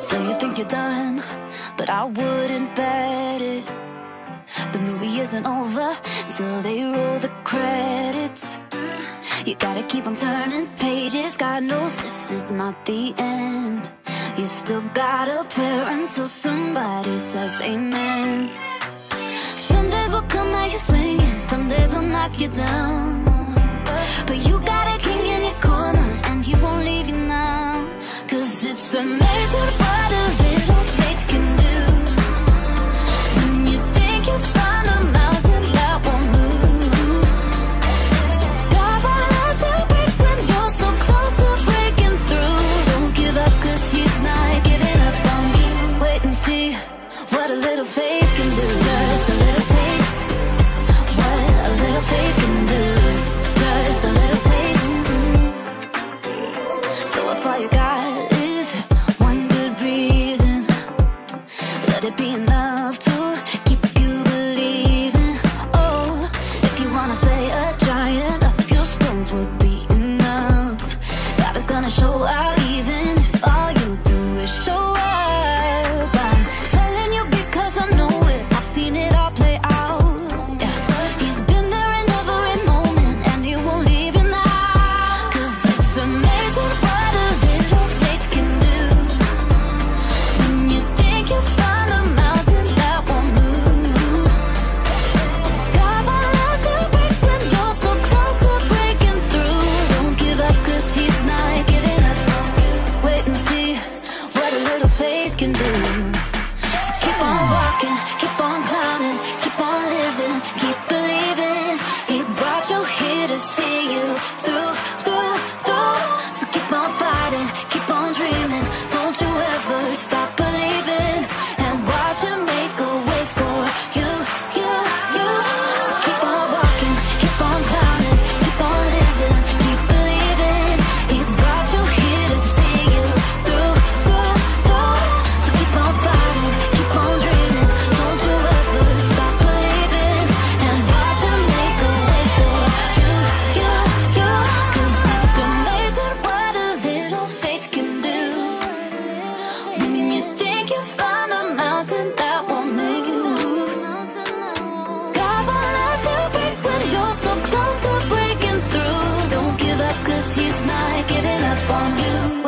So you think you're done, but I wouldn't bet it. The movie isn't over until they roll the credits. You gotta keep on turning pages, God knows this is not the end. You still gotta prayer until somebody says amen. Some days we'll come at you swinging, some days we'll knock you down. But you got a king in your corner and he won't leave you now. Cause it's amazing what a little faith can do. When you think you found a mountain that won't move, God won't let you break when you're so close to breaking through. Don't give up cause he's not giving up on you. Wait and see what a little faith can do. Just a little faith, what a little faith can do. Just a little faith. So if all you got is one good reason, let it be enough to keep you believing. Oh, if you wanna slay a giant, a few stones would be enough. God is gonna show out even if all you do is show up. I'm telling you because I know it, I've seen it all play out. Yeah. He's been there in every moment and he won't leave you now. Cause it's amazing what a little faith can do. When you think you found a mountain that won't move, God won't let you break when you're so close to breaking through. Don't give up cause he's not giving up on you. Wait and see what a little faith can do. So keep on walking, keep on climbing, keep on living, keep believing. He brought you here to see you through, through, through. So keep on fighting, keep on dreaming. Don't you ever stop believing. And watch him make a way for you, you, you. So keep on walking, keep on climbing, keep on living, keep believing. He brought you here to see you through, through, through. So keep on fighting, keep on dreaming. Don't you ever stop believing. And watch him make a way for you, you, you. Cause it's amazing what a little faith can do. When you think you found a mountain that won't move, God won't let you break when you're so close to breaking through. Don't give up cause he's not giving up on you.